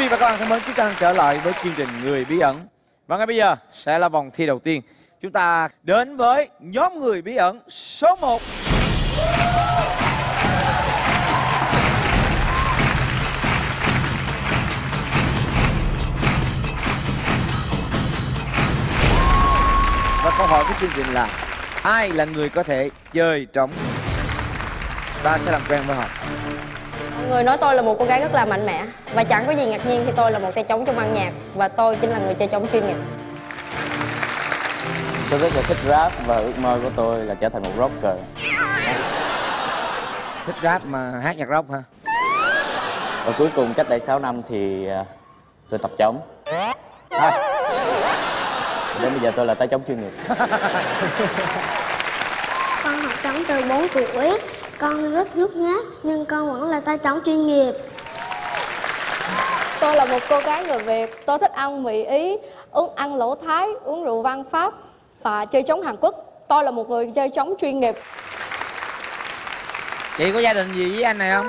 vị và các bạn thân mến, chúng ta trở lại với chương trình Người Bí Ẩn. Và ngay bây giờ sẽ là vòng thi đầu tiên. Chúng ta đến với nhóm người bí ẩn số 1. Và câu hỏi của chương trình là ai là người có thể chơi trống? Ta sẽ làm quen với họ. Mọi người nói tôi là một cô gái rất là mạnh mẽ, và chẳng có gì ngạc nhiên khi tôi là một tay trống trong ban nhạc. Và tôi chính là người chơi trống chuyên nghiệp. Tôi rất là thích rap, và ước mơ của tôi là trở thành một rocker. Thích rap mà hát nhạc rock hả? Và cuối cùng cách đây 6 năm thì tôi tập trống. Đến bây giờ tôi là tay trống chuyên nghiệp. Con học trống từ 4 tuổi. Con rất nhút nhát, nhưng con vẫn là tay trống chuyên nghiệp. Tôi là một cô gái người Việt. Tôi thích ăn mì Ý, ăn lẩu Thái, uống rượu vang Pháp và chơi trống Hàn Quốc. Tôi là một người chơi trống chuyên nghiệp. Chị có gia đình gì với anh này không?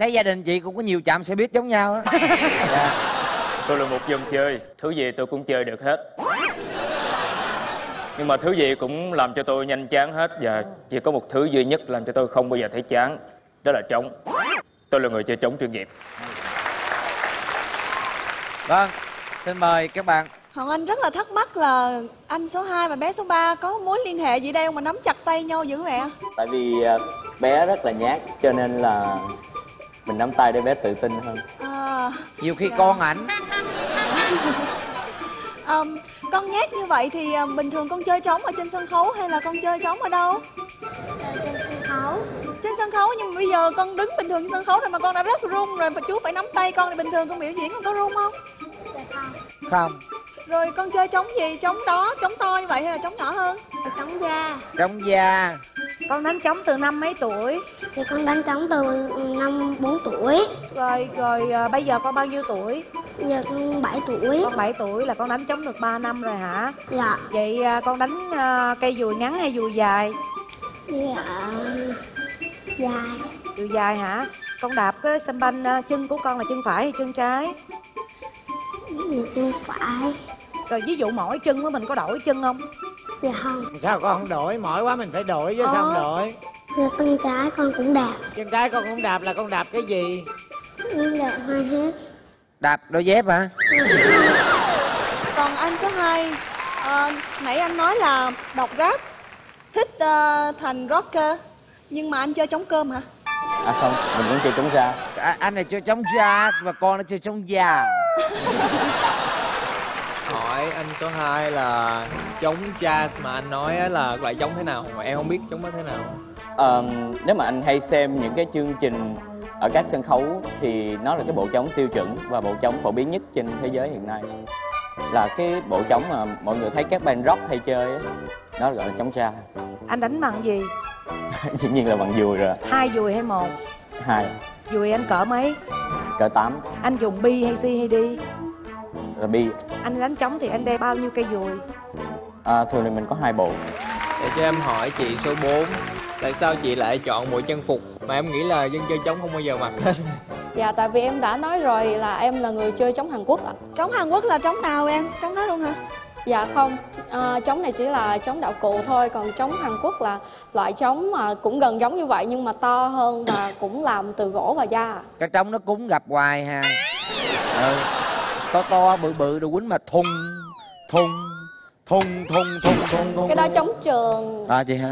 Thấy gia đình chị cũng có nhiều chạm xe buýt giống nhau đó. Tôi là một dân chơi. Thứ gì tôi cũng chơi được hết. Nhưng mà thứ gì cũng làm cho tôi nhanh chán hết. Và chỉ có một thứ duy nhất làm cho tôi không bao giờ thấy chán, đó là trống. Tôi là người chơi trống chuyên nghiệp. Vâng, xin mời các bạn. Hoàng Anh rất là thắc mắc là anh số 2 và bé số 3 có mối liên hệ gì đây không mà nắm chặt tay nhau dữ vậy? Tại vì bé rất là nhát, cho nên là mình nắm tay để bé tự tin hơn. Nhiều khi con ảnh. Con nhát như vậy thì bình thường con chơi trống ở trên sân khấu hay là con chơi trống ở đâu? Trên sân khấu. Trên sân khấu, nhưng mà bây giờ con đứng bình thường trên sân khấu rồi mà con đã rất run rồi, mà chú phải nắm tay con thì bình thường con biểu diễn con có run không? Không. Không. Rồi con chơi trống gì? Trống đó, trống to như vậy hay là trống nhỏ hơn? Trống da. Trống da. Con đánh trống từ năm mấy tuổi? Thì con đánh trống từ năm 4 tuổi. Rồi bây giờ con bao nhiêu tuổi? Giờ con 7 tuổi. Con 7 tuổi là con đánh trống được 3 năm rồi hả? Dạ. Vậy con đánh cây dùi ngắn hay dùi dài? Dạ... dài. Dùi dài hả? Con đạp cái sân banh, chân của con là chân phải hay chân trái? Dạ, chân phải. Rồi ví dụ mỗi chân của mình có đổi chân không? Dạ không. Sao con không đổi? Mỏi quá mình phải đổi chứ. Sao không đổi? Dạ chân trái con cũng đạp. Chân trái con cũng đạp là con đạp cái gì? Đạp hai hết. Đạp đôi dép hả? Còn anh số 2, nãy anh nói là đọc rap, thích thành rocker, nhưng mà anh chơi trống cơm hả? À không, mình cũng chơi trống jazz. Anh này chơi trống jazz và con nó chơi trống già. Hỏi anh số 2 là trống jazz mà anh nói là loại trống thế nào? Mà em không biết trống đó thế nào. Nếu mà anh hay xem những cái chương trình ở các sân khấu thì nó là cái bộ trống tiêu chuẩn và bộ trống phổ biến nhất trên thế giới hiện nay. Là cái bộ trống mà mọi người thấy các band rock hay chơi ấy, đó gọi là trống jazz. Anh đánh bằng gì? Dĩ nhiên là bằng dùi rồi. Hai dùi hay một? Hai. Dùi anh cỡ mấy? Cỡ 8. Anh dùng bi hay si hay đi? Là bi. Anh đánh trống thì anh đeo bao nhiêu cây dùi? Thường thì mình có 2 bộ. Để cho em hỏi chị số 4, tại sao chị lại chọn bộ trang phục mà em nghĩ là dân chơi trống không bao giờ mặc hết? Dạ, tại vì em đã nói rồi là em là người chơi trống Hàn Quốc ạ. Trống Hàn Quốc là trống nào em? Trống đó luôn hả? Dạ không, trống này chỉ là trống đạo cụ thôi. Còn trống Hàn Quốc là loại trống mà cũng gần giống như vậy nhưng mà to hơn và cũng làm từ gỗ và da. Cái trống nó cũng gặp hoài ha. Ừ. To to bự bự đồ quýnh mà thùng thùng thùng thùng thùng thùng thùng. Cái đó trống trường. À chị ha.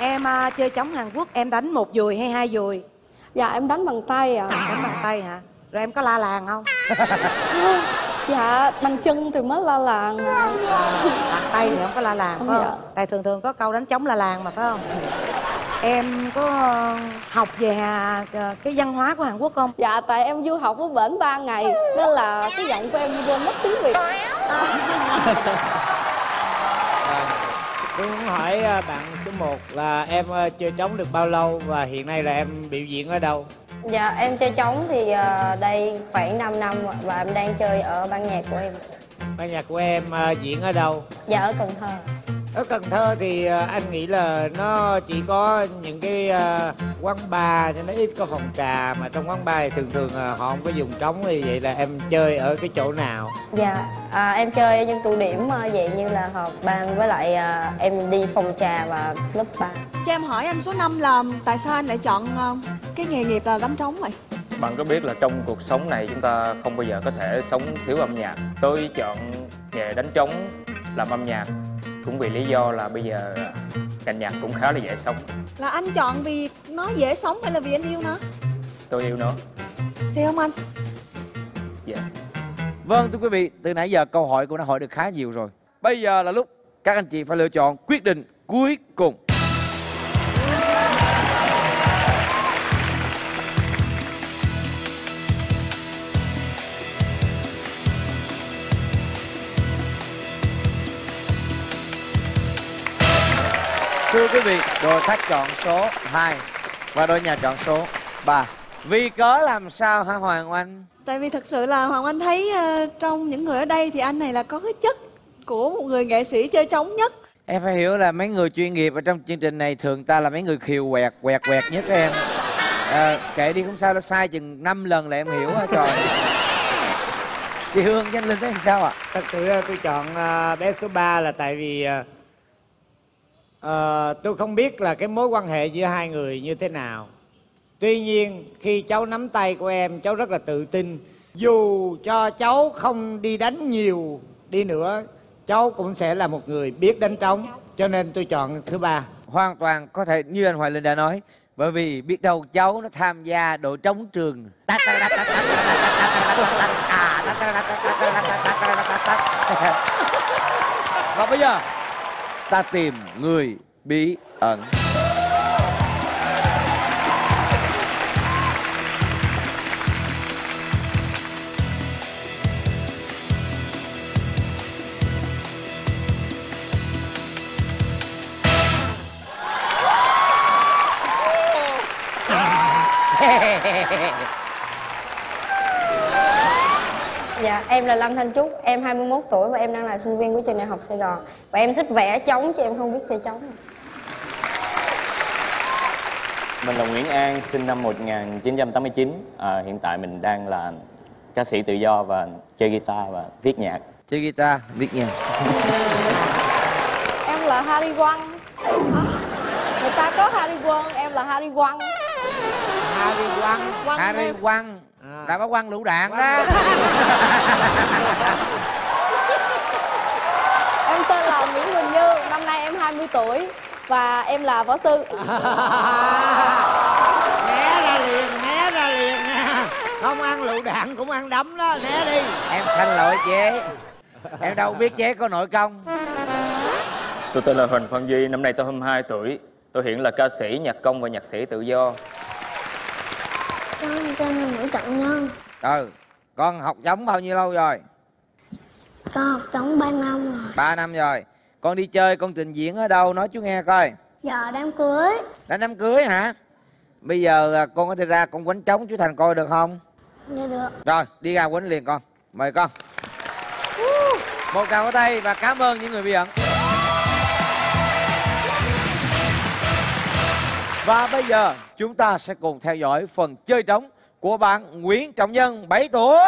Em chơi trống Hàn Quốc em đánh một dùi hay 2 dùi? Dạ em đánh bằng tay ạ. Đánh bằng tay hả? Rồi em có la làng không? Dạ, bằng chân thì mới la làng. Tay thì không có la làng phải không? Dạ. Tại thường thường có câu đánh trống la làng mà phải không? Em có học về cái văn hóa của Hàn Quốc không? Dạ, tại em du học ở bển 3 ngày nên là cái giọng của em quên mất tiếng Việt. Tôi muốn hỏi bạn số 1 là em chơi trống được bao lâu và hiện nay là em biểu diễn ở đâu? Dạ, em chơi trống thì đây khoảng 5 năm và em đang chơi ở ban nhạc của em. Ban nhạc của em diễn ở đâu? Dạ, ở Cần Thơ. Ở Cần Thơ thì anh nghĩ là nó chỉ có những cái quán bar cho nó ít có phòng trà, mà trong quán bar thì thường họ không có dùng trống. Như vậy là em chơi ở cái chỗ nào? Dạ, em chơi ở những tụ điểm vậy như là họp bàn, với lại em đi phòng trà và club bar. Cho em hỏi anh số 5 là tại sao anh lại chọn cái nghề nghiệp là đánh trống vậy? Bạn có biết là trong cuộc sống này chúng ta không bao giờ có thể sống thiếu âm nhạc. Tôi chọn nghề đánh trống làm âm nhạc cũng vì lý do là bây giờ ngành nhạc cũng khá là dễ sống. Là anh chọn vì nó dễ sống hay là vì anh yêu nó? Tôi yêu nó. Thì không anh? Yes. Vâng thưa quý vị, từ nãy giờ câu hỏi của nó hỏi được khá nhiều rồi. Bây giờ là lúc các anh chị phải lựa chọn quyết định cuối cùng. Thưa quý vị, đội khách chọn số 2 và đội nhà chọn số 3. Vì cớ làm sao hả Hoàng Anh? Tại vì thật sự là Hoàng Anh thấy trong những người ở đây thì anh này là có cái chất của một người nghệ sĩ chơi trống nhất. Em phải hiểu là mấy người chuyên nghiệp ở trong chương trình này thường ta là mấy người khiều quẹt quẹt quẹt nhất em. Kệ đi cũng sao, nó sai chừng 5 lần là em hiểu hả trời. Chị Hương, Danh Linh thấy sao ạ? Thật sự tôi chọn bé số 3 là tại vì tôi không biết là cái mối quan hệ giữa hai người như thế nào. Tuy nhiên khi cháu nắm tay của em, cháu rất là tự tin. Dù cho cháu không đi đánh nhiều đi nữa, cháu cũng sẽ là một người biết đánh trống. Cho nên tôi chọn thứ ba. Hoàn toàn có thể như anh Hoài Linh đã nói, bởi vì biết đâu cháu nó tham gia đội trống trường. Và bây giờ ta tìm người bí ẩn. Dạ, em là Lâm Thanh Trúc, em 21 tuổi và em đang là sinh viên của trường đại học Sài Gòn. Và em thích vẽ trống chứ em không biết chơi trống. Mình là Nguyễn An, sinh năm 1989. Hiện tại mình đang là ca sĩ tự do và chơi guitar và viết nhạc. Chơi guitar, viết nhạc. Em là Hariwon. Người ta có Hariwon, em là Hariwon. Hariwon, Hariwon. Đã có quăng lũ đạn đó. Em tên là Nguyễn Huỳnh Như, năm nay em 20 tuổi và em là võ sư. Né ra liền nè. Không ăn lũ đạn cũng ăn đấm đó, né đi. Em xin lỗi chế, em đâu biết chế có nội công. Tôi tên là Huỳnh Phan Duy, năm nay tôi 22 tuổi. Tôi hiện là ca sĩ, nhạc công và nhạc sĩ tự do. Con tên là Nguyễn Trọng Nhân. Ừ, con học trống bao nhiêu lâu rồi? Con học trống 3 năm rồi. 3 năm rồi. Con đi chơi, con trình diễn ở đâu? Nói chú nghe coi. Dạ, đám cưới. Đánh đám cưới hả? Bây giờ con có thể ra con quánh trống chú Thành coi được không? Dạ được. Rồi, đi ra quánh liền con. Mời con. Một tràng vỗ tay và cảm ơn những người bí ẩn. Và bây giờ chúng ta sẽ cùng theo dõi phần chơi trống của bạn Nguyễn Trọng Nhân, 7 tuổi.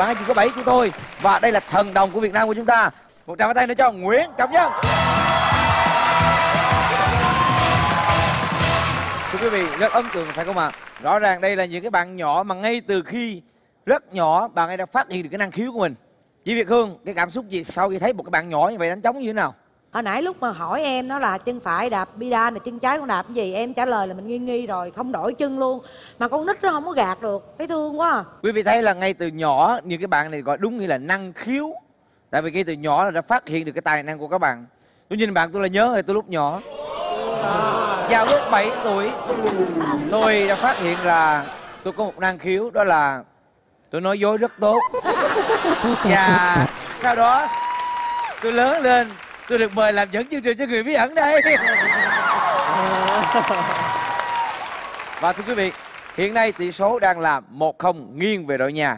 ba chỉ có 7 của tôi. Và đây là thần đồng của Việt Nam của chúng ta. Một tràng pháo tay nữa cho Nguyễn Trọng Nhân. Thưa quý vị, rất ấn tượng phải không ạ? Rõ ràng đây là những cái bạn nhỏ mà ngay từ khi rất nhỏ bạn ấy đã phát hiện được cái năng khiếu của mình. Chị Việt Hương, cái cảm xúc gì sau khi thấy một cái bạn nhỏ như vậy đánh trống như thế nào? Hồi nãy lúc mà hỏi em nó là chân phải đạp bi-đa, chân trái con đạp cái gì, em trả lời là mình nghi nghi rồi, không đổi chân luôn. Mà con nít nó không có gạt được, thấy thương quá à. Quý vị thấy là ngay từ nhỏ như cái bạn này gọi đúng nghĩa là năng khiếu. Tại vì ngay từ nhỏ là đã phát hiện được cái tài năng của các bạn. Tôi nhìn bạn tôi là nhớ hồi tôi lúc nhỏ, vào lúc 7 tuổi tôi đã phát hiện là tôi có một năng khiếu, đó là tôi nói dối rất tốt. Và sau đó tôi lớn lên, tôi được mời làm dẫn chương trình cho Người Bí Ẩn đây. Và thưa quý vị, hiện nay tỷ số đang là 1-0 nghiêng về đội nhà.